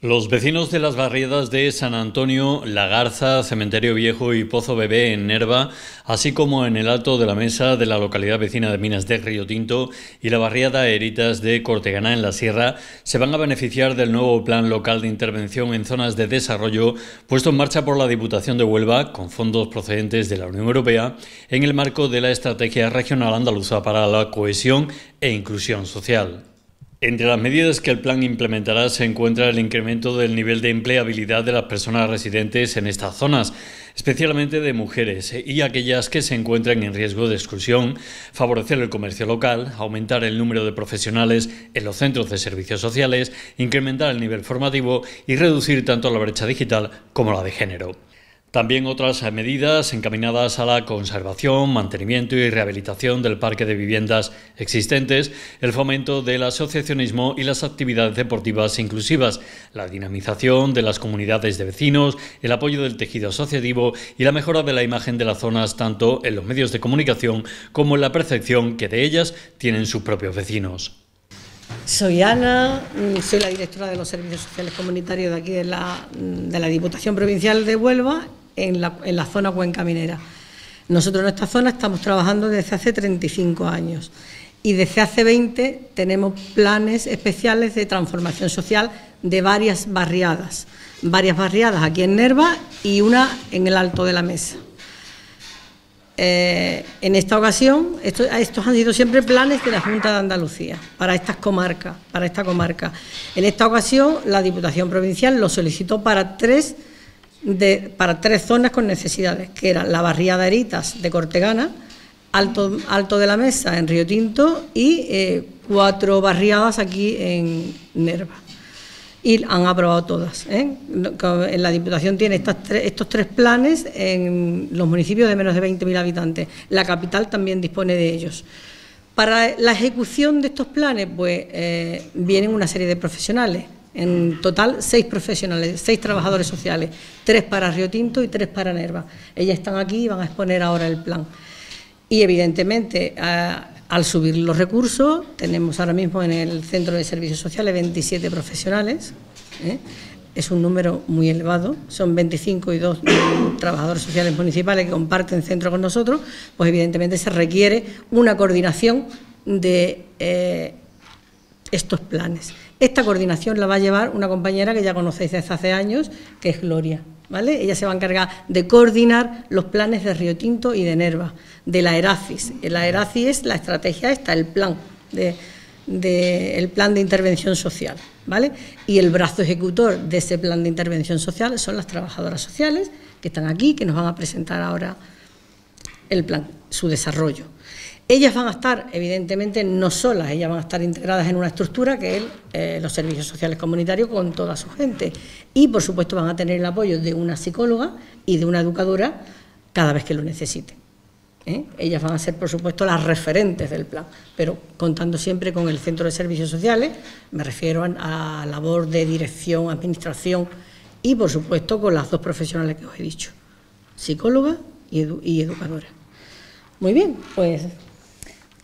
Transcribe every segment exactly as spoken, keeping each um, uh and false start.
Los vecinos de las barriadas de San Antonio, La Garza, Cementerio Viejo y Pozo Bebé en Nerva, así como en el Alto de la Mesa de la localidad vecina de Minas de Río Tinto y la barriada Heritas de Cortegana en la Sierra, se van a beneficiar del nuevo Plan Local de Intervención en Zonas de Desarrollo puesto en marcha por la Diputación de Huelva con fondos procedentes de la Unión Europea en el marco de la Estrategia Regional Andaluza para la Cohesión e Inclusión Social. Entre las medidas que el plan implementará se encuentra el incremento del nivel de empleabilidad de las personas residentes en estas zonas, especialmente de mujeres y aquellas que se encuentran en riesgo de exclusión, favorecer el comercio local, aumentar el número de profesionales en los centros de servicios sociales, incrementar el nivel formativo y reducir tanto la brecha digital como la de género. También otras medidas encaminadas a la conservación, mantenimiento y rehabilitación del parque de viviendas existentes, el fomento del asociacionismo y las actividades deportivas inclusivas, la dinamización de las comunidades de vecinos, el apoyo del tejido asociativo y la mejora de la imagen de las zonas tanto en los medios de comunicación como en la percepción que de ellas tienen sus propios vecinos. Soy Ana, soy la directora de los servicios sociales comunitarios de aquí de la, de la Diputación Provincial de Huelva en la, en la zona Cuenca Minera. Nosotros en esta zona estamos trabajando desde hace treinta y cinco años y desde hace veinte tenemos planes especiales de transformación social de varias barriadas, varias barriadas aquí en Nerva y una en el Alto de la Mesa. Eh, en esta ocasión, esto, estos han sido siempre planes de la Junta de Andalucía para estas comarcas, para esta comarca. En esta ocasión, la Diputación Provincial lo solicitó para tres, de, para tres zonas con necesidades, que eran la barriada Heritas de Cortegana, Alto, Alto de la Mesa en Río Tinto y eh, cuatro barriadas aquí en Nerva. Y han aprobado todas, ¿eh? La Diputación tiene estas tres, estos tres planes en los municipios de menos de veinte mil habitantes. La capital también dispone de ellos. Para la ejecución de estos planes, pues, eh, vienen una serie de profesionales. En total, seis profesionales, seis trabajadores sociales, tres para Río Tinto y tres para Nerva. Ellas están aquí y van a exponer ahora el plan. Y, evidentemente, Eh, al subir los recursos, tenemos ahora mismo en el Centro de Servicios Sociales veintisiete profesionales, ¿eh? Es un número muy elevado, son veinticinco y dos trabajadores sociales municipales que comparten centro con nosotros, pues evidentemente se requiere una coordinación de eh, estos planes. Esta coordinación la va a llevar una compañera que ya conocéis desde hace años, que es Gloria, ¿vale? Ella se va a encargar de coordinar los planes de Río Tinto y de Nerva, de la ERACIS. La ERACIS es la estrategia esta, el plan de, de, el plan de intervención social, ¿vale? Y el brazo ejecutor de ese plan de intervención social son las trabajadoras sociales que están aquí, que nos van a presentar ahora el plan, su desarrollo. Ellas van a estar, evidentemente, no solas, ellas van a estar integradas en una estructura que es eh, los servicios sociales comunitarios con toda su gente. Y, por supuesto, van a tener el apoyo de una psicóloga y de una educadora cada vez que lo necesiten. ¿Eh? Ellas van a ser, por supuesto, las referentes del plan, pero contando siempre con el Centro de Servicios Sociales, me refiero a, a labor de dirección, administración y, por supuesto, con las dos profesionales que os he dicho, psicóloga y, edu y educadora. Muy bien, pues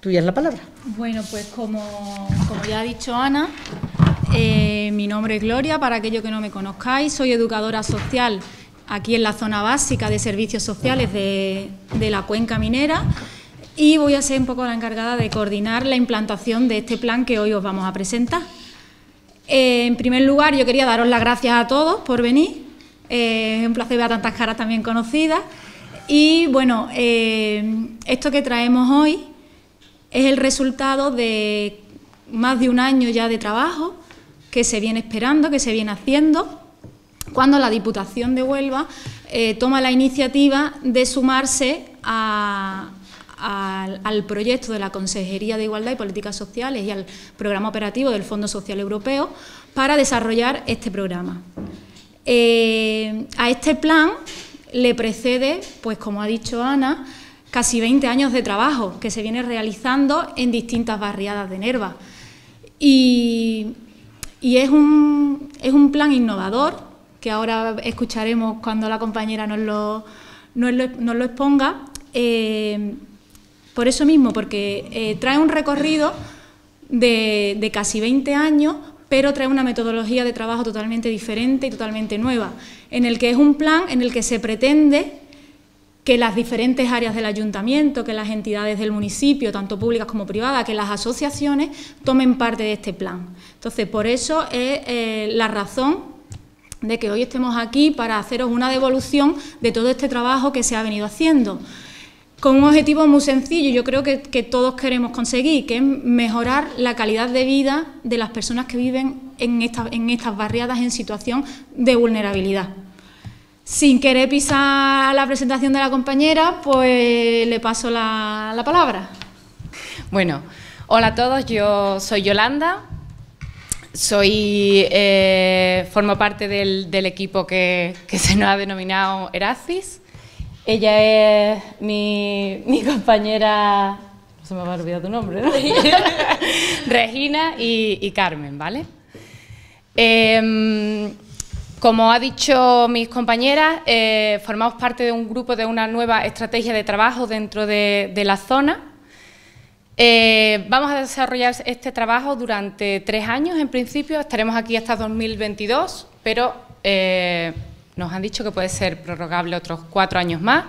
tuya es la palabra. Bueno, pues como, como ya ha dicho Ana, eh, mi nombre es Gloria, para aquellos que no me conozcáis, soy educadora social aquí en la zona básica de servicios sociales de, de la Cuenca Minera y voy a ser un poco la encargada de coordinar la implantación de este plan que hoy os vamos a presentar. Eh, en primer lugar, yo quería daros las gracias a todos por venir, eh, es un placer ver a tantas caras también conocidas y bueno, eh, esto que traemos hoy es el resultado de más de un año ya de trabajo que se viene esperando, que se viene haciendo, cuando la Diputación de Huelva eh, toma la iniciativa de sumarse a, a, al proyecto de la Consejería de Igualdad y Políticas Sociales y al programa operativo del Fondo Social Europeo para desarrollar este programa. Eh, a este plan le precede, pues como ha dicho Ana, casi veinte años de trabajo que se viene realizando en distintas barriadas de Nerva. Y, y es, un, es un plan innovador, que ahora escucharemos cuando la compañera nos lo, nos lo, nos lo exponga, eh, por eso mismo, porque eh, trae un recorrido de, de casi veinte años, pero trae una metodología de trabajo totalmente diferente y totalmente nueva, en el que es un plan en el que se pretende que las diferentes áreas del ayuntamiento, que las entidades del municipio, tanto públicas como privadas, que las asociaciones tomen parte de este plan. Entonces, por eso es eh, la razón de que hoy estemos aquí, para haceros una devolución de todo este trabajo que se ha venido haciendo, con un objetivo muy sencillo, yo creo que, que todos queremos conseguir, que es mejorar la calidad de vida de las personas que viven en, esta, en estas barriadas en situación de vulnerabilidad. Sin querer pisar la presentación de la compañera, pues le paso la, la palabra. Bueno, hola a todos, yo soy Yolanda, soy, eh, formo parte del, del equipo que, que se nos ha denominado Erasis. Ella es mi, mi compañera, no se me va a olvidar tu nombre, ¿no? Regina y, y Carmen, ¿vale? Eh, como ha dicho mis compañeras, eh, formamos parte de un grupo de una nueva estrategia de trabajo dentro de, de la zona. Eh, vamos a desarrollar este trabajo durante tres años, en principio, estaremos aquí hasta dos mil veintidós, pero eh, nos han dicho que puede ser prorrogable otros cuatro años más,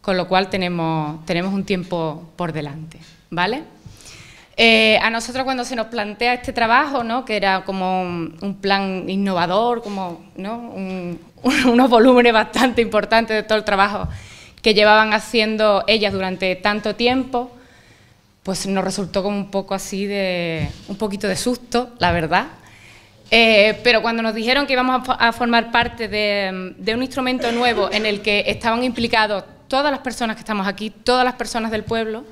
con lo cual tenemos, tenemos un tiempo por delante, ¿vale? Eh, a nosotros cuando se nos plantea este trabajo, ¿no?, que era como un, un plan innovador, como, ¿no?, un, un, unos volúmenes bastante importantes de todo el trabajo que llevaban haciendo ellas durante tanto tiempo, pues nos resultó como un poco así de, un poquito de susto, la verdad. Eh, pero cuando nos dijeron que íbamos a, a formar parte de, de un instrumento nuevo en el que estaban implicados todas las personas que estamos aquí, todas las personas del pueblo,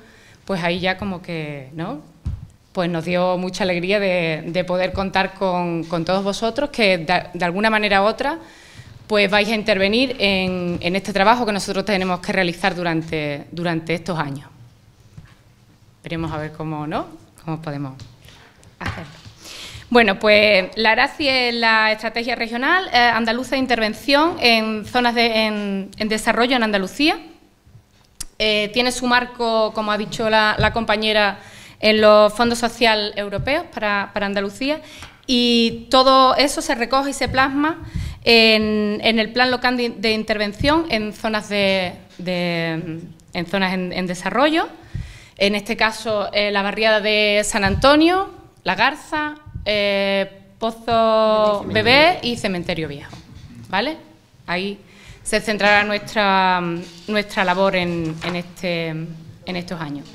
pues ahí ya como que, ¿no?, pues nos dio mucha alegría de, de poder contar con, con todos vosotros, que de, de alguna manera u otra, pues vais a intervenir en, en este trabajo que nosotros tenemos que realizar durante, durante estos años. Veremos a ver cómo, ¿no?, cómo podemos hacerlo. Bueno, pues la ERASI es la Estrategia Regional eh, Andaluza de Intervención en Zonas de en, en Desarrollo en Andalucía. Eh, tiene su marco, como ha dicho la, la compañera, en los Fondos Social Europeos para, para Andalucía, y todo eso se recoge y se plasma en, en el Plan Local de, de Intervención en Zonas, de, de, en, zonas en, en Desarrollo. En este caso, eh, la barriada de San Antonio, La Garza, Eh, Pozo Bebé y Cementerio Viejo, ¿vale? Ahí se centrará nuestra, nuestra labor en, en, este, en estos años.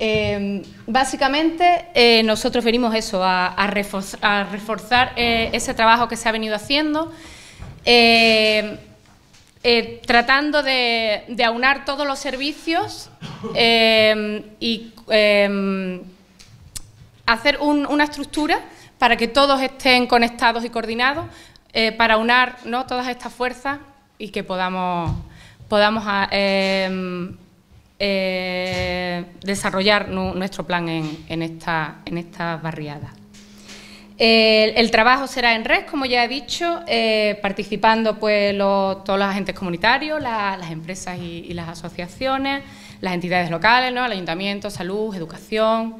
Eh, básicamente, eh, nosotros venimos eso, a, a reforzar, a reforzar eh, ese trabajo que se ha venido haciendo, eh, eh, tratando de, de aunar todos los servicios eh, y eh, hacer un, una estructura para que todos estén conectados y coordinados, eh, para unar, ¿no?, todas estas fuerzas y que podamos, podamos eh, eh, desarrollar nu, nuestro plan en, en esta, en esta barriada. Eh, el trabajo será en red, como ya he dicho, eh, participando pues los, todos los agentes comunitarios, la, las empresas y, y las asociaciones, las entidades locales, ¿no?, el ayuntamiento, salud, educación.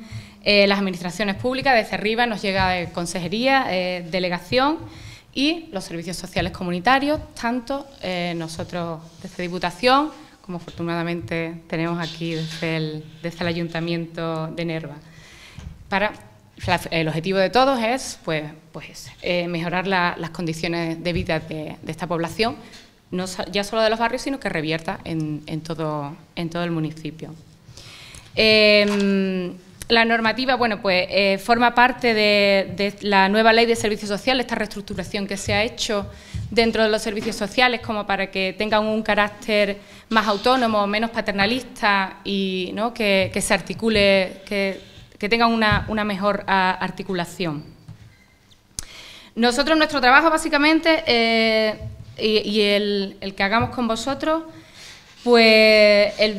Eh, las administraciones públicas, desde arriba nos llega eh, consejería, eh, delegación y los servicios sociales comunitarios, tanto eh, nosotros desde Diputación, como afortunadamente tenemos aquí desde el, desde el Ayuntamiento de Nerva. Para, la, el objetivo de todos es pues, pues, eh, mejorar la, las condiciones de vida de, de esta población, no ya solo de los barrios, sino que revierta en, en, todo, en todo el municipio. Eh, La normativa, bueno, pues eh, forma parte de, de la nueva Ley de Servicios Sociales, esta reestructuración que se ha hecho dentro de los servicios sociales como para que tengan un carácter más autónomo, menos paternalista y, ¿no?, que, que se articule, que, que tengan una, una mejor a, articulación. Nosotros, nuestro trabajo básicamente eh, y, y el, el que hagamos con vosotros, pues el...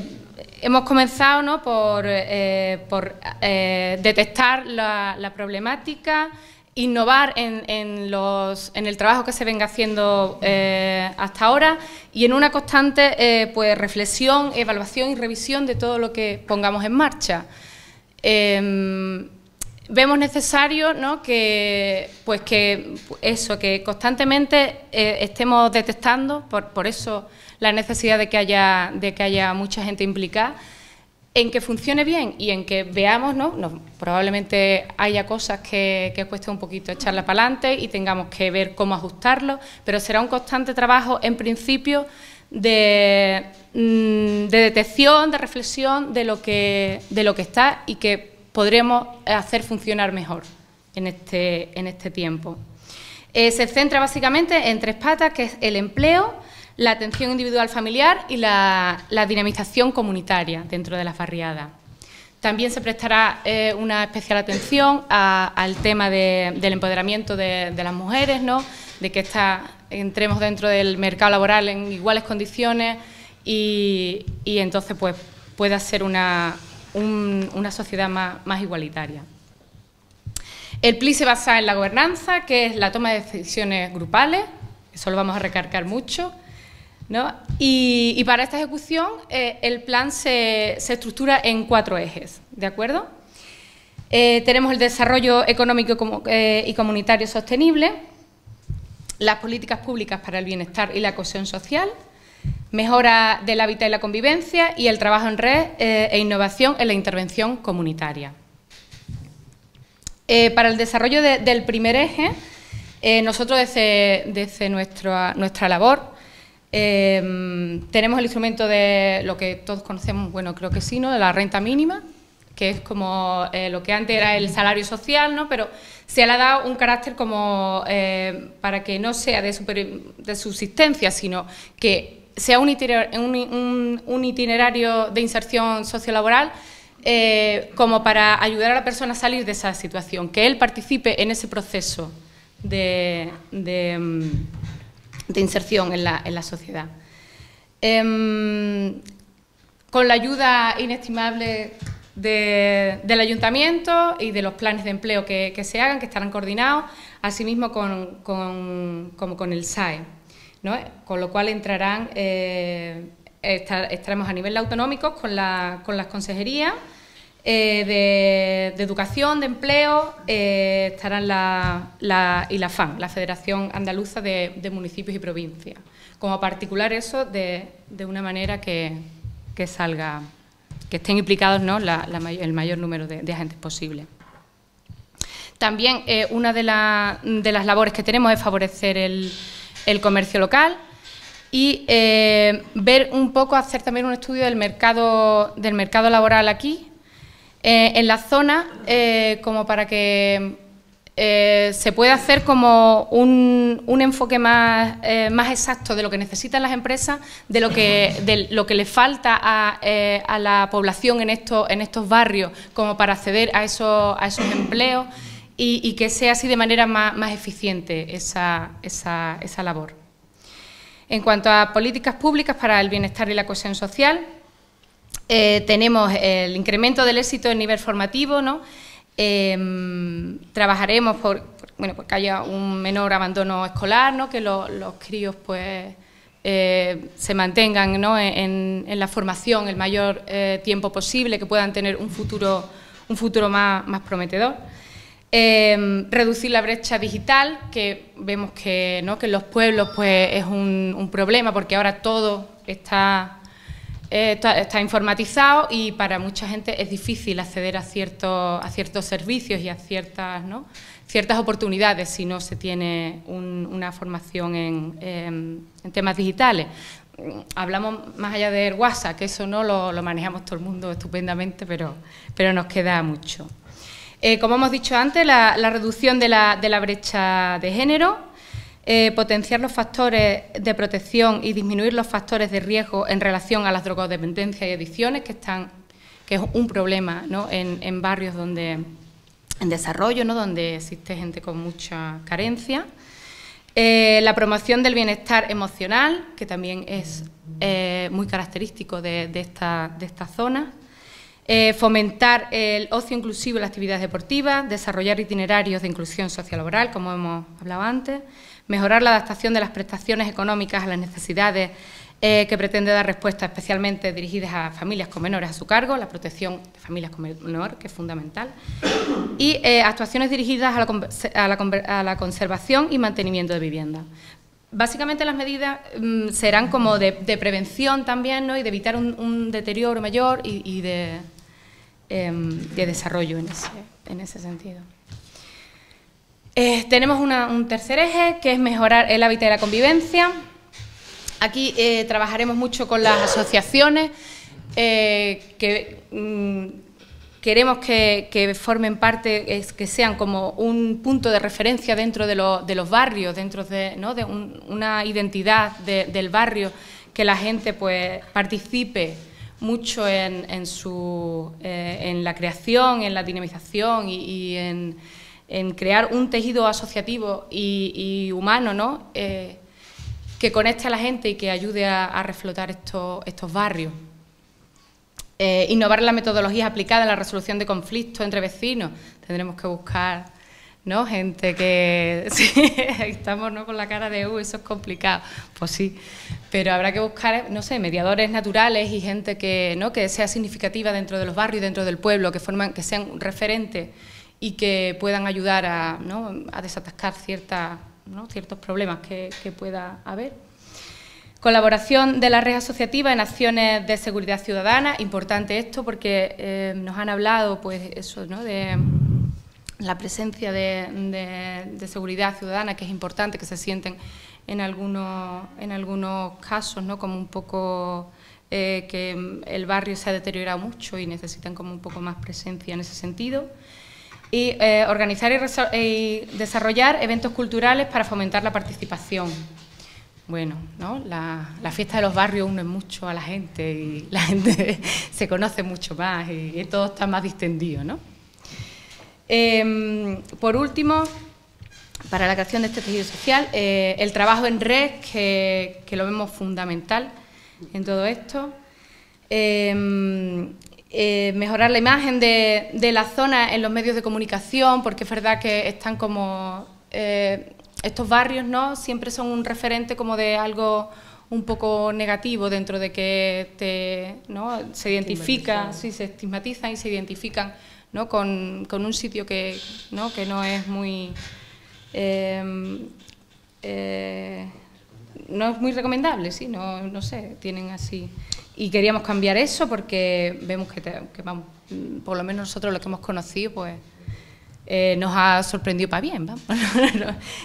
Hemos comenzado, ¿no?, por, eh, por eh, detectar la, la problemática, innovar en, en, los, en el trabajo que se venga haciendo eh, hasta ahora y en una constante eh, pues, reflexión, evaluación y revisión de todo lo que pongamos en marcha. Eh, vemos necesario, ¿no?, que pues que eso, que constantemente eh, estemos detectando, por, por eso la necesidad de que haya de que haya mucha gente implicada, en que funcione bien y en que veamos, ¿no? No, probablemente haya cosas que, que cueste un poquito echarla para adelante y tengamos que ver cómo ajustarlo, pero será un constante trabajo, en principio, de, de detección, de reflexión de lo que de lo que está y que podremos hacer funcionar mejor en este, en este tiempo. Eh, se centra básicamente en tres patas, que es el empleo, la atención individual familiar y la, la dinamización comunitaria dentro de las barriadas. También se prestará eh, una especial atención a, al tema de, del empoderamiento de, de las mujeres, ¿no?, de que esta, entremos dentro del mercado laboral en iguales condiciones y, y entonces pues pueda ser una, un, una sociedad más, más igualitaria. El P L I se basa en la gobernanza, que es la toma de decisiones grupales, eso lo vamos a recargar mucho, ¿no? Y, y para esta ejecución eh, el plan se, se estructura en cuatro ejes, ¿de acuerdo? Eh, tenemos el desarrollo económico y, comu eh, y comunitario sostenible, las políticas públicas para el bienestar y la cohesión social, mejora del hábitat y la convivencia y el trabajo en red eh, e innovación en la intervención comunitaria. Eh, para el desarrollo de, del primer eje, eh, nosotros desde, desde nuestra, nuestra labor, Eh, tenemos el instrumento de lo que todos conocemos, bueno, creo que sí, ¿no?, de la renta mínima, que es como eh, lo que antes era el salario social, ¿no?, pero se le ha dado un carácter como eh, para que no sea de, super, de subsistencia, sino que sea un itinerario, un, un, un itinerario de inserción sociolaboral eh, como para ayudar a la persona a salir de esa situación, que él participe en ese proceso de... de de inserción en la, en la sociedad. Eh, con la ayuda inestimable de, del ayuntamiento y de los planes de empleo que, que se hagan, que estarán coordinados, asimismo con, con, como con el S A E, ¿no?, con lo cual entrarán, eh, estar, estaremos a nivel autonómico con, la, con las consejerías eh, de, de educación, de empleo, eh, estarán la, la, y la FAM, la Federación Andaluza de, de Municipios y Provincias, como particular eso de, de una manera que, que salga, que estén implicados, ¿no?, la, la, el mayor número de, de agentes posible. También eh, una de, la, de las labores que tenemos es favorecer el, el comercio local y eh, ver un poco, hacer también un estudio del mercado, del mercado laboral aquí, Eh, en la zona, eh, como para que eh, se pueda hacer como un, un enfoque más, eh, más exacto de lo que necesitan las empresas, de lo que, de lo que le falta a, eh, a la población en estos, en estos barrios, como para acceder a esos, a esos empleos y, y que sea así de manera más, más eficiente esa, esa, esa labor. En cuanto a políticas públicas para el bienestar y la cohesión social, Eh, tenemos el incremento del éxito en nivel formativo, ¿no? Eh, trabajaremos por, por bueno, porque haya un menor abandono escolar, ¿no?, que lo, los críos pues eh, se mantengan, ¿no?, en, en la formación el mayor eh, tiempo posible, que puedan tener un futuro, un futuro más, más prometedor. Eh, reducir la brecha digital, que vemos que, ¿no?, que en los pueblos pues es un, un problema, porque ahora todo está... Eh, está, está informatizado y para mucha gente es difícil acceder a ciertos, a ciertos servicios y a ciertas, ¿no?, ciertas oportunidades si no se tiene un, una formación en, en, en temas digitales. Hablamos más allá de WhatsApp, que eso no lo, lo manejamos todo el mundo estupendamente, pero, pero nos queda mucho. Eh, como hemos dicho antes, la, la reducción de la, de la brecha de género. Eh, potenciar los factores de protección y disminuir los factores de riesgo en relación a las drogodependencias y adicciones, que están, que es un problema, ¿no?, en, en barrios donde en desarrollo, ¿no?, donde existe gente con mucha carencia. Eh, la promoción del bienestar emocional, que también es eh, muy característico de, de, esta, de esta zona. Eh, fomentar el ocio inclusivo y las actividades deportivas, desarrollar itinerarios de inclusión sociolaboral, como hemos hablado antes, mejorar la adaptación de las prestaciones económicas a las necesidades eh, que pretende dar respuestas especialmente dirigidas a familias con menores a su cargo, la protección de familias con menores, que es fundamental, y eh, actuaciones dirigidas a la, a, la, a la conservación y mantenimiento de viviendas. Básicamente las medidas mm, serán como de, de prevención también, ¿no?, y de evitar un, un deterioro mayor y, y de, eh, de desarrollo en ese, en ese sentido. Eh, tenemos una, un tercer eje, que es mejorar el hábitat de la convivencia. Aquí eh, trabajaremos mucho con las asociaciones, eh, que mm, queremos que, que formen parte, es, que sean como un punto de referencia dentro de, lo, de los barrios, dentro de, ¿no?, de un, una identidad de, del barrio, que la gente pues participe mucho en, en, su, eh, en la creación, en la dinamización y, y en... en crear un tejido asociativo y, y humano, ¿no?, eh, que conecte a la gente y que ayude a, a reflotar estos, estos barrios. Eh, innovar las metodologías aplicadas en la resolución de conflictos entre vecinos. Tendremos que buscar, ¿no?, gente que... Sí, estamos, ¿no?, con la cara de, uh, eso es complicado. Pues sí, pero habrá que buscar, no sé, mediadores naturales y gente que, ¿no?, que sea significativa dentro de los barrios, dentro del pueblo, que forman, que sean referentes y que puedan ayudar a, ¿no?, a desatascar ciertas, ¿no?, ciertos problemas que, que pueda haber. Colaboración de la red asociativa en acciones de seguridad ciudadana. Importante esto porque eh, nos han hablado, pues eso, ¿no?, de la presencia de, de, de seguridad ciudadana, que es importante, que se sienten en algunos, en algunos casos, ¿no?, como un poco... Eh, que el barrio se ha deteriorado mucho y necesitan como un poco más presencia en ese sentido. Y eh, organizar y, y desarrollar eventos culturales para fomentar la participación. Bueno, ¿no?, la, la fiesta de los barrios une mucho a la gente y la gente se conoce mucho más y, y todo está más distendido, ¿no? Eh, por último, para la creación de este tejido social, eh, el trabajo en red, que, que lo vemos fundamental en todo esto. Eh, Eh, mejorar la imagen de, de la zona en los medios de comunicación, porque es verdad que están como eh, estos barrios, ¿no?, siempre son un referente como de algo un poco negativo, dentro de que te, ¿no?, se identifica, sí, se estigmatizan y se identifican, ¿no?, con, con un sitio que, ¿no?, que no es muy eh, eh, no es muy recomendable, sí, no, no sé, tienen así. Y queríamos cambiar eso porque vemos que, te, que vamos, por lo menos nosotros lo que hemos conocido, pues eh, nos ha sorprendido para bien, vamos.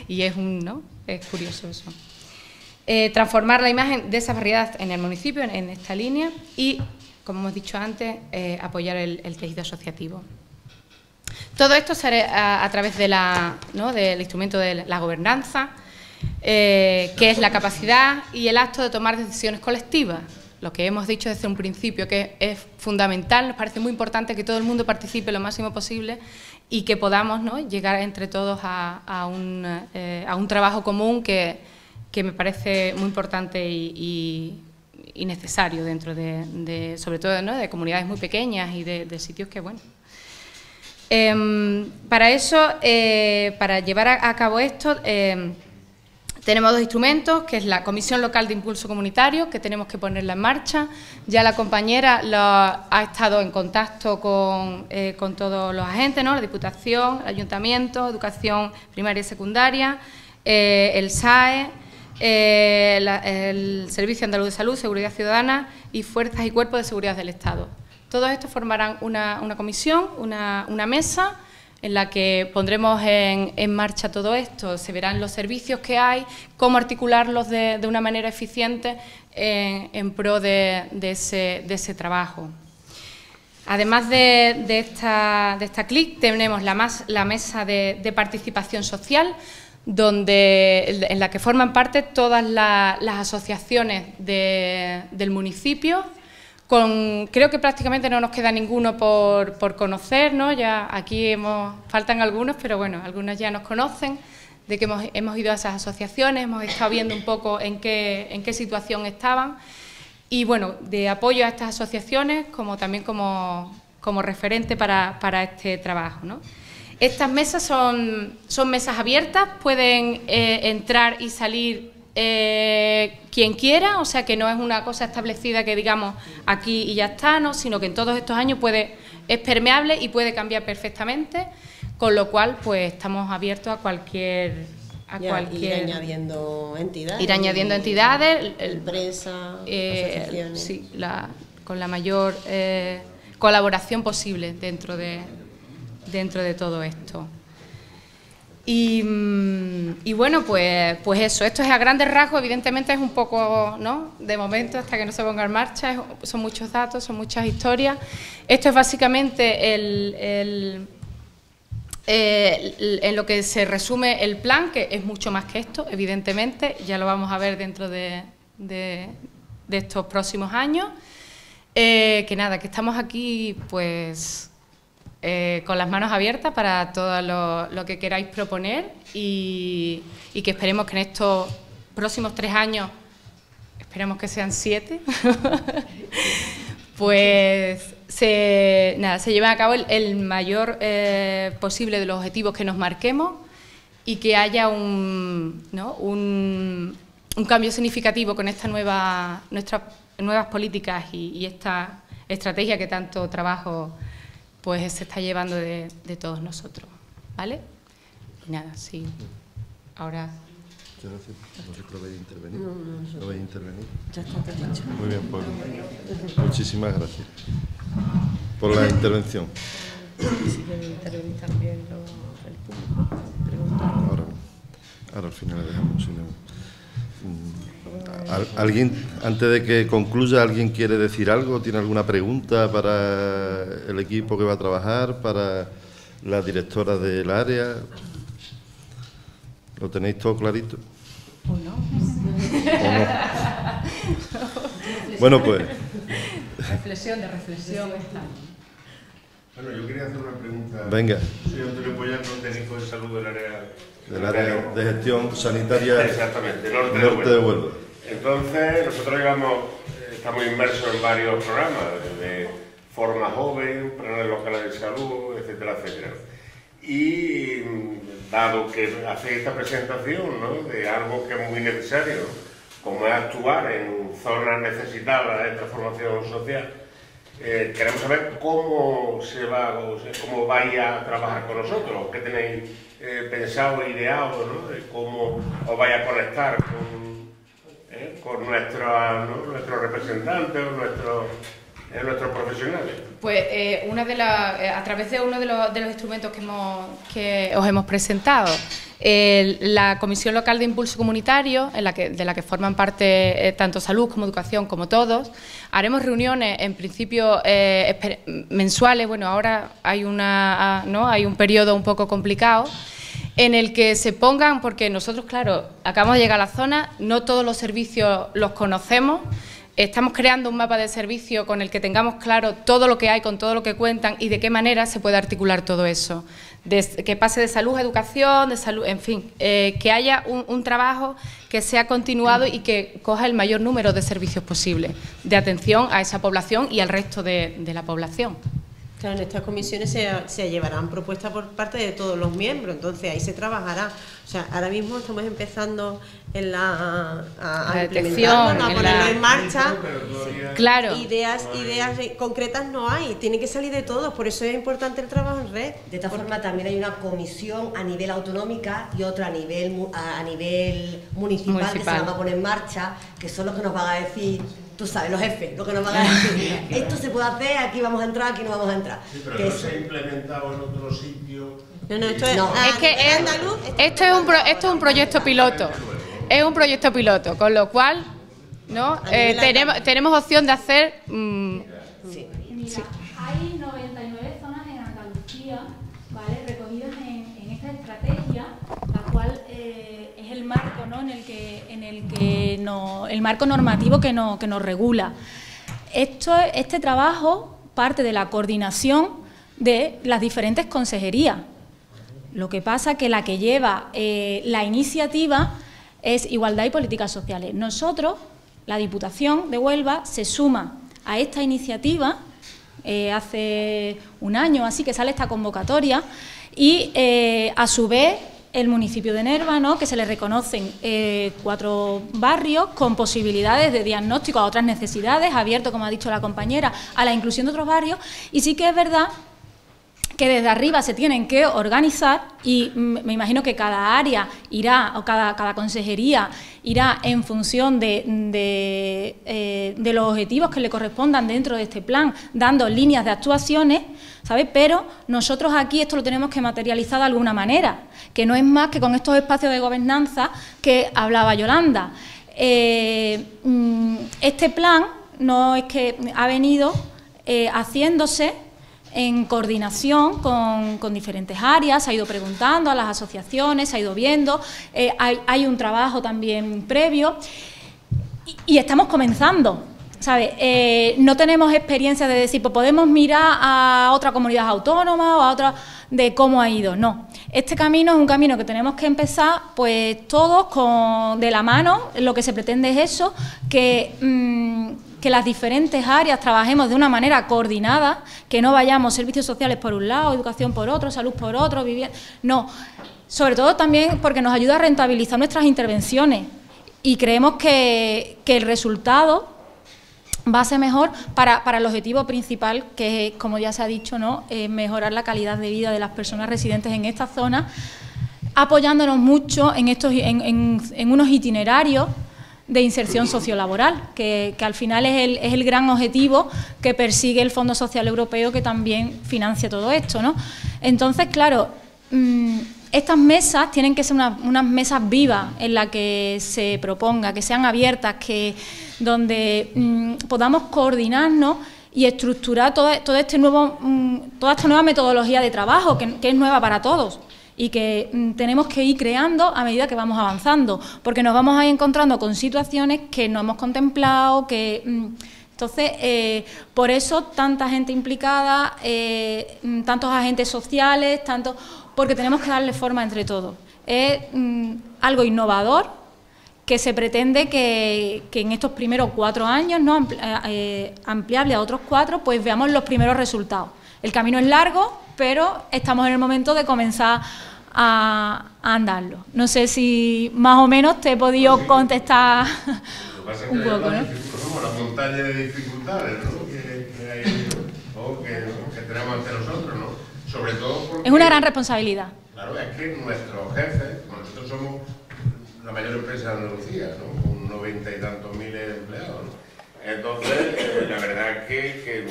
Y es un, ¿no?, es curioso eso. Eh, transformar la imagen de esas barriadas en el municipio, en, en esta línea, y, como hemos dicho antes, eh, apoyar el, el tejido asociativo. Todo esto se hará a, a través de la, ¿no?, del instrumento de la gobernanza, eh, que es la capacidad y el acto de tomar decisiones colectivas. Lo que hemos dicho desde un principio, que es fundamental, nos parece muy importante que todo el mundo participe lo máximo posible y que podamos, ¿no?, llegar entre todos a, a, un, eh, a un trabajo común que, que me parece muy importante y, y, y necesario dentro de, de sobre todo, ¿no?, de comunidades muy pequeñas y de, de sitios que, bueno. Eh, para eso, eh, para llevar a, a cabo esto... Eh, Tenemos dos instrumentos, que es la Comisión Local de Impulso Comunitario, que tenemos que ponerla en marcha. Ya la compañera lo ha estado en contacto con, eh, con todos los agentes, ¿no?, la Diputación, el Ayuntamiento, Educación Primaria y Secundaria, eh, el SAE, eh, la, el Servicio Andaluz de Salud, Seguridad Ciudadana y Fuerzas y Cuerpos de Seguridad del Estado. Todos estos formarán una, una comisión, una, una mesa, en la que pondremos en, en marcha todo esto. Se verán los servicios que hay, cómo articularlos de, de una manera eficiente en, en pro de, de, ese, de ese trabajo. Además de, de esta, de esta C L I C, tenemos la, más, la mesa de, de participación social, donde, en la que forman parte todas la, las asociaciones de, del municipio. Con, creo que prácticamente no nos queda ninguno por, por conocer, ¿no? Ya aquí hemos, faltan algunos, pero bueno, algunos ya nos conocen, de que hemos, hemos ido a esas asociaciones, hemos estado viendo un poco en qué, en qué situación estaban y, bueno, de apoyo a estas asociaciones como también como, como referente para, para este trabajo, ¿no? Estas mesas son, son mesas abiertas, pueden eh, entrar y salir eh, quien quiera, o sea que no es una cosa establecida que digamos aquí y ya está, no, sino que en todos estos años puede, es permeable y puede cambiar perfectamente, con lo cual pues estamos abiertos a cualquier... A ya, cualquier, ir añadiendo entidades. Ir añadiendo entidades. Empresas, eh, asociaciones. Sí, la, con la mayor eh, colaboración posible dentro de, dentro de todo esto. Y, y bueno, pues, pues eso, esto es a grandes rasgos, evidentemente es un poco, ¿no?, de momento, hasta que no se ponga en marcha, es, son muchos datos, son muchas historias. Esto es básicamente el... el Eh, en lo que se resume el plan, que es mucho más que esto, evidentemente, ya lo vamos a ver dentro de, de, de estos próximos años, eh, que nada, que estamos aquí pues eh, con las manos abiertas para todo lo, lo que queráis proponer y, y que esperemos que en estos próximos tres años, esperemos que sean siete, pues... Se, nada, se lleva a cabo el, el mayor eh, posible de los objetivos que nos marquemos y que haya un, ¿no?, un, un cambio significativo con esta nueva, nuestras nuevas políticas y, y esta estrategia que tanto trabajo pues se está llevando de, de todos nosotros, ¿vale? Y nada, sí. Ahora. Muchas gracias. No sé si lo vais a intervenir. ¿Lo vais a intervenir? Ya está dicho. Muy bien, pues. Muchísimas gracias por la intervención. Si quieren intervenir también el público. Ahora no. Ahora al final le dejamos. Sino, ¿alguien, antes de que concluya, alguien quiere decir algo? ¿Tiene alguna pregunta para el equipo que va a trabajar, para la directora del área? ¿Lo tenéis todo clarito? ¿O no? ¿O no? Bueno, pues... Reflexión de reflexión. Bueno, yo quería hacer una pregunta. Venga. Soy Antonio Pollano, técnico de salud del área... Del área de gestión sanitaria... Exactamente, del norte, norte de Huelva. Entonces, nosotros digamos, estamos inmersos en varios programas, desde Forma Joven, planes locales de salud, etcétera, etcétera. Y dado que hace esta presentación, ¿no?, de algo que es muy necesario, como es actuar en zonas necesitadas de transformación social, eh, queremos saber cómo se va, cómo vais a trabajar con nosotros, qué tenéis eh, pensado, ideado, ¿no?, de cómo os vais a conectar con, eh, con nuestra, ¿no?, nuestros representantes, nuestros... en nuestros profesionales. Pues eh, una de la, eh, a través de uno de los, de los instrumentos que, hemos, que os hemos presentado, eh, la Comisión Local de Impulso Comunitario, en la que, de la que forman parte eh, tanto salud como educación como todos, haremos reuniones en principio eh, mensuales, bueno, ahora hay, una, ¿no?, hay un periodo un poco complicado, en el que se pongan, porque nosotros, claro, acabamos de llegar a la zona, no todos los servicios los conocemos. Estamos creando un mapa de servicio con el que tengamos claro todo lo que hay, con todo lo que cuentan y de qué manera se puede articular todo eso. Desde que pase de salud a educación, de salud, en fin, eh, que haya un, un trabajo que sea continuado y que coja el mayor número de servicios posible, de atención a esa población y al resto de, de la población. Claro, en estas comisiones se, se llevarán propuestas por parte de todos los miembros, entonces ahí se trabajará. O sea, ahora mismo estamos empezando en la, a, a implementarlo, a ponerlo en marcha. Claro. Ideas, ideas concretas no hay, tiene que salir de todos, por eso es importante el trabajo en red. De esta forma también hay una comisión a nivel autonómica y otra a nivel, a nivel municipal, municipal que se van a poner en marcha, que son los que nos van a decir... Tú sabes, los jefes, lo que nos van a decir, esto se puede hacer, aquí vamos a entrar, aquí no vamos a entrar. Sí, pero que no se ha implementado en otro sitio. No, no, esto es, no. Ah, es que es, Andaluz, esto, es un pro, esto es un proyecto piloto, es un proyecto piloto, con lo cual no eh, tenemos, tenemos opción de hacer... Mmm, sí. Mira, sí. Hay noventa y nueve zonas en Andalucía, ¿vale?, recogidas en, en esta estrategia, la cual... Eh, el marco, ¿no?, en el que, en el, que no, el marco normativo que, no, que nos regula. Esto, este trabajo parte de la coordinación de las diferentes consejerías. Lo que pasa que la que lleva eh, la iniciativa es Igualdad y Políticas Sociales. Nosotros, la Diputación de Huelva, se suma a esta iniciativa eh, hace un año, así que sale esta convocatoria y eh, a su vez el municipio de Nerva, ¿no?, que se le reconocen eh, cuatro barrios con posibilidades de diagnóstico a otras necesidades, abierto, como ha dicho la compañera, a la inclusión de otros barrios. Y sí que es verdad que desde arriba se tienen que organizar, y me imagino que cada área irá, o cada, cada consejería irá en función de, de, eh, de los objetivos que le correspondan dentro de este plan, dando líneas de actuaciones, ¿sabes? Pero nosotros aquí esto lo tenemos que materializar de alguna manera, que no es más que con estos espacios de gobernanza que hablaba Yolanda. Eh, este plan no es que ha venido eh, haciéndose en coordinación con, con diferentes áreas, se ha ido preguntando a las asociaciones, se ha ido viendo, eh, hay, hay un trabajo también previo y, y estamos comenzando, ¿sabes? Eh, no tenemos experiencia de decir, pues podemos mirar a otra comunidad autónoma o a otra de cómo ha ido, no. Este camino es un camino que tenemos que empezar, pues todos con, de la mano. Lo que se pretende es eso, que... Mmm, que las diferentes áreas trabajemos de una manera coordinada, que no vayamos servicios sociales por un lado, educación por otro, salud por otro, vivienda... No, sobre todo también porque nos ayuda a rentabilizar nuestras intervenciones y creemos que, que el resultado va a ser mejor para, para el objetivo principal, que es, como ya se ha dicho, ¿no?, eh, mejorar la calidad de vida de las personas residentes en esta zona, apoyándonos mucho en, estos, en, en, en unos itinerarios de inserción sociolaboral, que, que al final es el, es el gran objetivo que persigue el Fondo Social Europeo, que también financia todo esto, ¿no? Entonces, claro, mmm, estas mesas tienen que ser una, unas mesas vivas en las que se proponga, que sean abiertas, que donde mmm, podamos coordinarnos y estructurar todo, todo este nuevo, mmm, toda esta nueva metodología de trabajo, que, que es nueva para todos, y que mm, tenemos que ir creando a medida que vamos avanzando, porque nos vamos a ir encontrando con situaciones que no hemos contemplado, que mm, entonces eh, por eso tanta gente implicada, eh, tantos agentes sociales, tanto, porque tenemos que darle forma entre todos. Es mm, algo innovador que se pretende que, que en estos primeros cuatro años, ¿no?, Ampli eh, ampliable a otros cuatro, pues veamos los primeros resultados. El camino es largo, pero estamos en el momento de comenzar a, a andarlo. No sé si más o menos te he podido sí. contestar Lo pasa un que poco, ¿no? Como la montaña de dificultades, ¿no?, que, que, hay, o que, que tenemos ante nosotros, ¿no? Sobre todo porque, es una gran responsabilidad. Claro, es que nuestros jefes, nosotros somos la mayor empresa de Andalucía, ¿no?, con noventa y tantos miles de empleados, ¿no? Entonces, eh, la verdad es que, que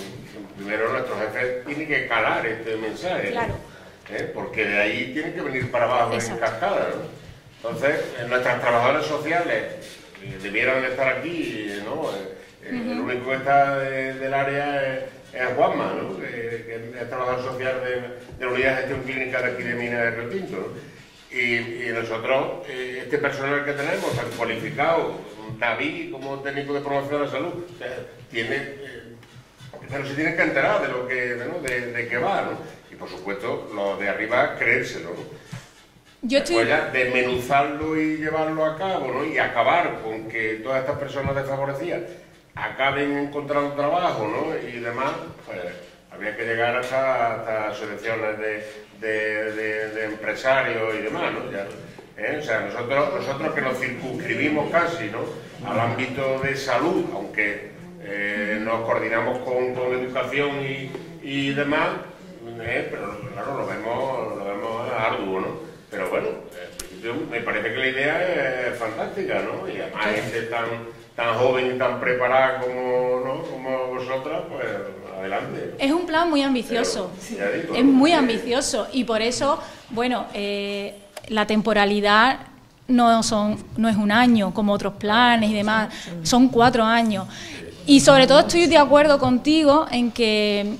primero nuestros jefes tienen que calar este mensaje, claro, ¿no? ¿Eh? Porque de ahí tienen que venir para abajo. Exacto. En cascada, ¿no? Entonces, nuestras trabajadoras sociales eh, debieran estar aquí, ¿no? Eh, uh-huh. El único que está de, del área es, es Juanma, ¿no?, eh, que es trabajador social de, de la unidad de gestión clínica de aquí de Mina de Repinto, ¿no? Y, y nosotros, eh, este personal que tenemos, tan cualificado, David como técnico de promoción de la salud, o sea, tiene, eh, pero se tienen que enterar de lo que, ¿no?, de, de que va, ¿no? Y por supuesto, los de arriba, creérselo, ¿no? Yo estoy... Desmenuzarlo y llevarlo a cabo, ¿no?, y acabar con que todas estas personas desfavorecidas acaben encontrando trabajo, ¿no?, y demás, pues habría que llegar hasta, hasta asociaciones de, de, de, de empresarios y demás, ¿no? Ya, ¿eh? O sea, nosotros, nosotros que nos circunscribimos casi, ¿no?, al ámbito de salud, aunque eh, nos coordinamos con, con educación y, y demás, eh, pero claro, lo vemos, lo vemos arduo, ¿no? Pero bueno, eh, me parece que la idea es fantástica, ¿no? Y además gente tan, tan joven y tan preparada como, ¿no?, como vosotras, pues adelante. Es un plan muy ambicioso, pero, ya digo, es muy ambicioso y por eso, bueno... Eh, la temporalidad no, son, no es un año, como otros planes y demás, son cuatro años. Y sobre todo estoy de acuerdo contigo en que,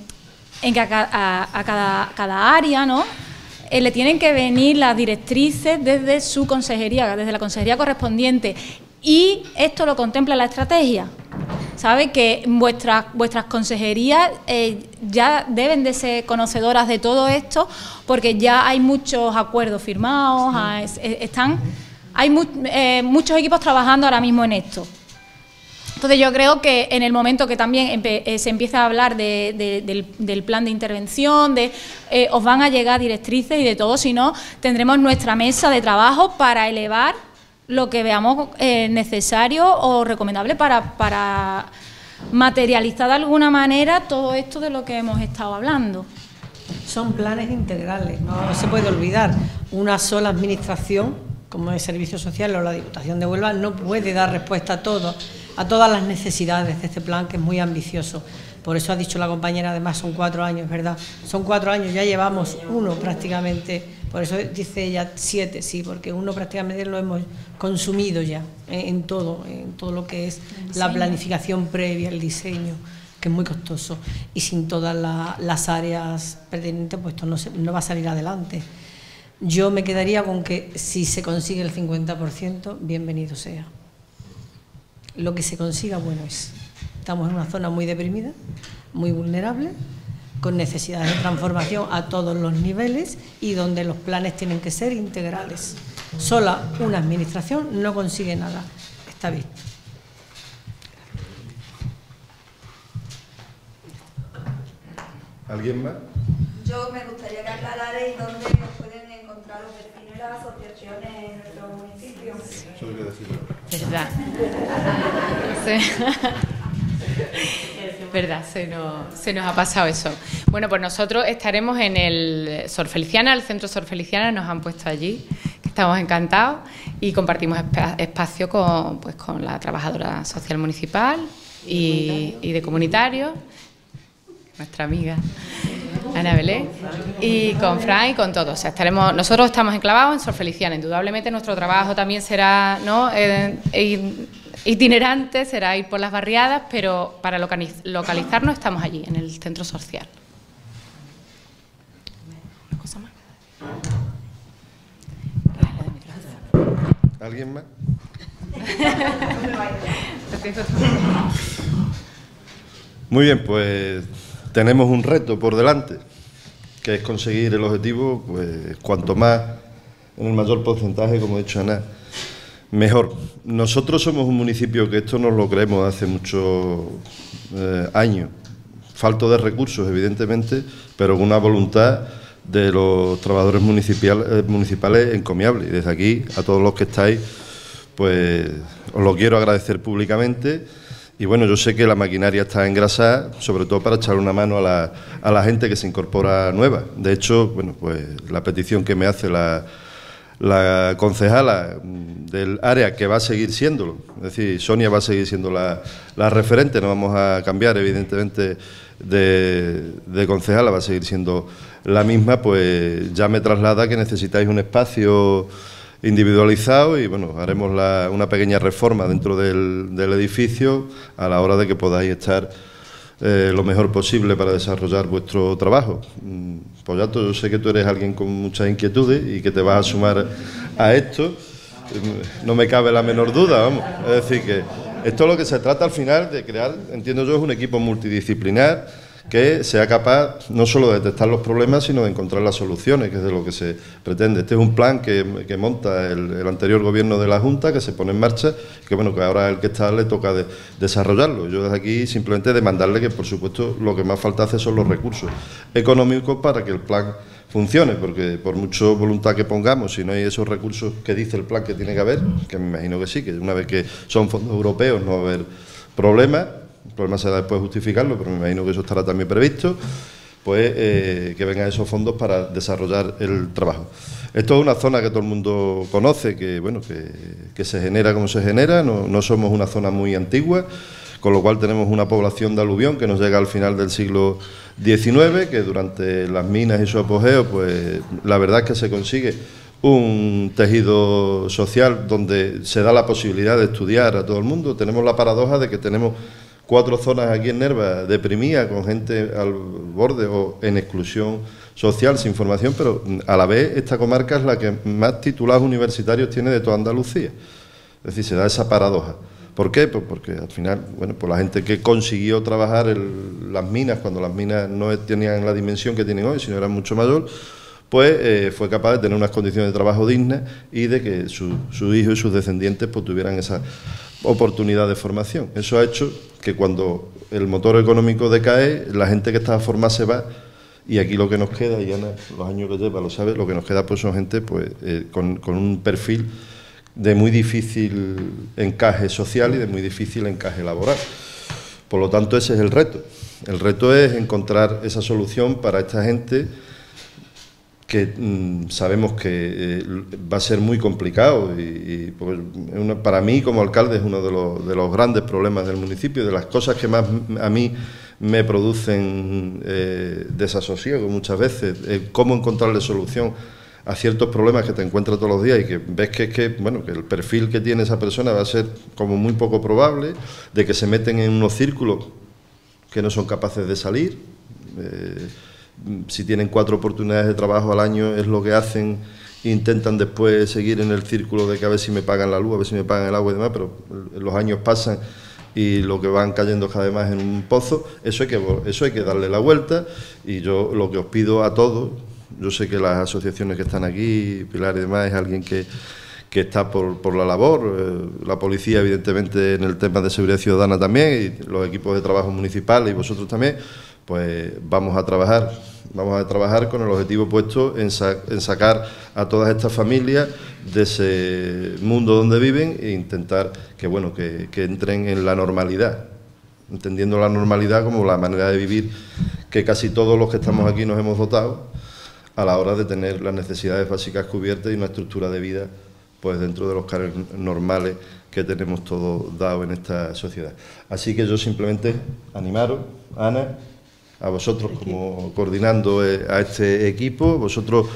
en que a, a, a cada, cada área, ¿no?, eh, le tienen que venir las directrices desde su consejería, desde la consejería correspondiente. Y esto lo contempla la estrategia. Sabe que vuestras, vuestras consejerías eh, ya deben de ser conocedoras de todo esto, porque ya hay muchos acuerdos firmados, sí. a, están, hay mu eh, muchos equipos trabajando ahora mismo en esto. Entonces yo creo que en el momento que también se empieza a hablar de, de, del, del plan de intervención, de, eh, os van a llegar directrices y de todo, si no tendremos nuestra mesa de trabajo para elevar lo que veamos eh, necesario o recomendable para, para materializar de alguna manera todo esto de lo que hemos estado hablando. Son planes integrales, no, no se puede olvidar, una sola administración, como el Servicio Social o la Diputación de Huelva, no puede dar respuesta a todo, a todas las necesidades de este plan, que es muy ambicioso. Por eso ha dicho la compañera, además son cuatro años, ¿verdad? Son cuatro años, ya llevamos uno prácticamente, por eso dice ella siete, sí, porque uno prácticamente lo hemos consumido ya eh, en todo, en todo lo que es la planificación previa, el diseño, que es muy costoso, y sin todas la, las áreas pertinentes, pues esto no, se, no va a salir adelante. Yo me quedaría con que si se consigue el cincuenta por ciento, bienvenido sea. Lo que se consiga, bueno es. Estamos en una zona muy deprimida, muy vulnerable, con necesidades de transformación a todos los niveles y donde los planes tienen que ser integrales. Sola una administración no consigue nada. Está bien. ¿Alguien más? Yo me gustaría que aclararais dónde nos pueden encontrar los vecinos y las asociaciones en nuestro municipio. Solo quiero decirlo. Verdad. Verdad, se nos, se nos ha pasado eso. Bueno, pues nosotros estaremos en el Sor Feliciana, el centro Sor Feliciana, nos han puesto allí, que estamos encantados, y compartimos espacio con, pues, con la trabajadora social municipal y, y de comunitarios, nuestra amiga Ana Belén, y con Fran y con todos. O sea, estaremos, nosotros estamos enclavados en Sor Feliciana, indudablemente nuestro trabajo también será, ¿no?, eh, eh, itinerante, será ir por las barriadas, pero para localiz localizarnos estamos allí, en el centro social. ¿Una cosa más? ¿Alguien más? Muy bien, pues tenemos un reto por delante, que es conseguir el objetivo, pues cuanto más, en el mayor porcentaje, como he dicho Ana, mejor. Nosotros somos un municipio que esto nos lo creemos hace muchos eh, años, falto de recursos evidentemente, pero con una voluntad de los trabajadores municipales, municipales encomiable. Y desde aquí, a todos los que estáis, pues os lo quiero agradecer públicamente. Y bueno, yo sé que la maquinaria está engrasada, sobre todo para echar una mano a la, a la gente que se incorpora nueva. De hecho, bueno, pues la petición que me hace la, la concejala del área, que va a seguir siéndolo, es decir, Sonia va a seguir siendo la, la referente, no vamos a cambiar evidentemente de, de concejala, va a seguir siendo la misma, pues ya me traslada que necesitáis un espacio individualizado y bueno, haremos la, una pequeña reforma dentro del, del edificio a la hora de que podáis estar eh, lo mejor posible para desarrollar vuestro trabajo. Pollato, yo sé que tú eres alguien con muchas inquietudes y que te vas a sumar a esto, no me cabe la menor duda, vamos, es decir que esto es lo que se trata al final de crear, entiendo yo, es un equipo multidisciplinar que sea capaz no solo de detectar los problemas, sino de encontrar las soluciones, que es de lo que se pretende. Este es un plan que, que monta el, el anterior gobierno de la Junta, que se pone en marcha, que bueno, que ahora el que está le toca de, desarrollarlo. Yo desde aquí simplemente demandarle que, por supuesto, lo que más falta hace son los recursos económicos para que el plan funcione, porque por mucho voluntad que pongamos, si no hay esos recursos que dice el plan que tiene que haber, que me imagino que sí, que una vez que son fondos europeos no va a haber problemas. El problema será después justificarlo, pero me imagino que eso estará también previsto, pues eh, que vengan esos fondos para desarrollar el trabajo. Esto es una zona que todo el mundo conoce, que bueno, que, que se genera como se genera, no, no somos una zona muy antigua, con lo cual tenemos una población de aluvión que nos llega al final del siglo diecinueve, que durante las minas y su apogeo, pues la verdad es que se consigue un tejido social donde se da la posibilidad de estudiar a todo el mundo. Tenemos la paradoja de que tenemos cuatro zonas aquí en Nerva deprimidas, con gente al borde o en exclusión social, sin formación, pero a la vez esta comarca es la que más titulados universitarios tiene de toda Andalucía. Es decir, se da esa paradoja. ¿Por qué? Pues porque al final, bueno, pues la gente que consiguió trabajar el, las minas, cuando las minas no tenían la dimensión que tienen hoy, sino eran mucho mayor, pues eh, fue capaz de tener unas condiciones de trabajo dignas y de que su, su hijo y sus descendientes pues tuvieran esa oportunidad de formación. Eso ha hecho que cuando el motor económico decae, la gente que está formada se va, y aquí lo que nos queda, y Ana, los años que lleva, lo sabe, lo que nos queda pues son gente pues eh, con, con un perfil de muy difícil encaje social y de muy difícil encaje laboral. Por lo tanto, ese es el reto. El reto es encontrar esa solución para esta gente que mmm, sabemos que eh, va a ser muy complicado. Y, y pues, una, para mí, como alcalde, es uno de los, de los grandes problemas del municipio, de las cosas que más a mí me producen eh, desasosiego muchas veces, eh, cómo encontrarle solución a ciertos problemas que te encuentras todos los días y que ves que, que, bueno, que el perfil que tiene esa persona va a ser como muy poco probable, de que se meten en unos círculos que no son capaces de salir. Eh, si tienen cuatro oportunidades de trabajo al año es lo que hacen, intentan después seguir en el círculo de que a ver si me pagan la luz, a ver si me pagan el agua y demás, pero los años pasan y lo que van cayendo cada vez más en un pozo. Eso hay que, eso hay que darle la vuelta, y yo lo que os pido a todos, yo sé que las asociaciones que están aquí, Pilar y demás, es alguien que, que está por, por la labor, la policía evidentemente en el tema de seguridad ciudadana también, y los equipos de trabajo municipales y vosotros también, pues vamos a trabajar, vamos a trabajar con el objetivo puesto en, sa en sacar a todas estas familias de ese mundo donde viven e intentar que, bueno, que, que entren en la normalidad, entendiendo la normalidad como la manera de vivir que casi todos los que estamos aquí nos hemos dotado a la hora de tener las necesidades básicas cubiertas y una estructura de vida pues dentro de los cargos normales que tenemos todos dado en esta sociedad. Así que yo simplemente animaros, Ana, a vosotros como coordinando a este equipo, vosotros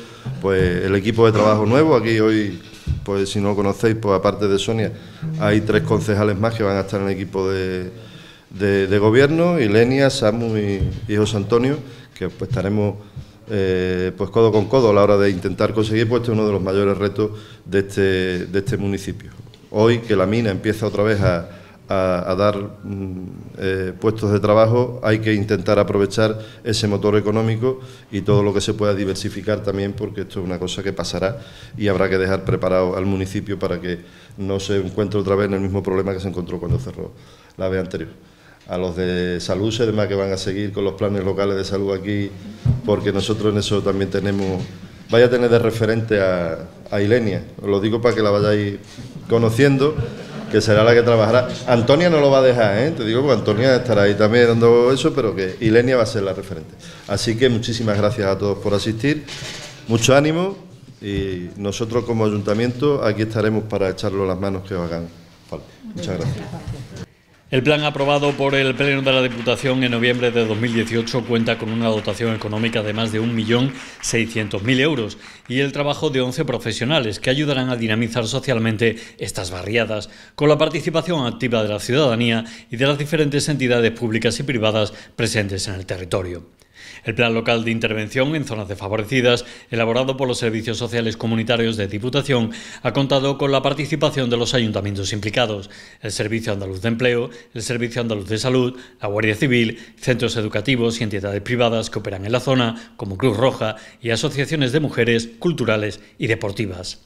pues el equipo de trabajo nuevo, aquí hoy pues si no lo conocéis, pues aparte de Sonia hay tres concejales más que van a estar en el equipo de, de, de gobierno, Ilenia, Samu y, y José Antonio, que pues estaremos eh, pues codo con codo a la hora de intentar conseguir pues este es uno de los mayores retos de este, de este municipio. Hoy que la mina empieza otra vez a A, a dar eh, puestos de trabajo, hay que intentar aprovechar ese motor económico y todo lo que se pueda diversificar también, porque esto es una cosa que pasará y habrá que dejar preparado al municipio para que no se encuentre otra vez en el mismo problema que se encontró cuando cerró la vez anterior. A los de salud, además, que van a seguir con los planes locales de salud aquí, porque nosotros en eso también tenemos, vaya a tener de referente a, a Ilenia, os lo digo para que la vayáis conociendo, que será la que trabajará. Antonia no lo va a dejar, ¿eh? Te digo, porque Antonia estará ahí también dando eso, pero que Ilenia va a ser la referente. Así que muchísimas gracias a todos por asistir, mucho ánimo, y nosotros como ayuntamiento aquí estaremos para echarlo las manos que os hagan falta. Muchas gracias. El plan aprobado por el Pleno de la Diputación en noviembre de dos mil dieciocho cuenta con una dotación económica de más de un millón seiscientos mil euros y el trabajo de once profesionales que ayudarán a dinamizar socialmente estas barriadas, con la participación activa de la ciudadanía y de las diferentes entidades públicas y privadas presentes en el territorio. El Plan Local de Intervención en Zonas Desfavorecidas, elaborado por los Servicios Sociales Comunitarios de Diputación, ha contado con la participación de los ayuntamientos implicados, el Servicio Andaluz de Empleo, el Servicio Andaluz de Salud, la Guardia Civil, centros educativos y entidades privadas que operan en la zona, como Cruz Roja, y asociaciones de mujeres, culturales y deportivas.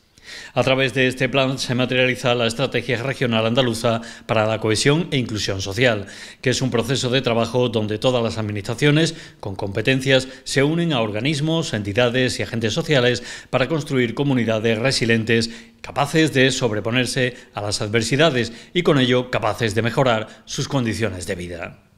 A través de este plan se materializa la Estrategia Regional Andaluza para la Cohesión e Inclusión Social, que es un proceso de trabajo donde todas las administraciones con competencias se unen a organismos, entidades y agentes sociales para construir comunidades resilientes, capaces de sobreponerse a las adversidades y con ello capaces de mejorar sus condiciones de vida.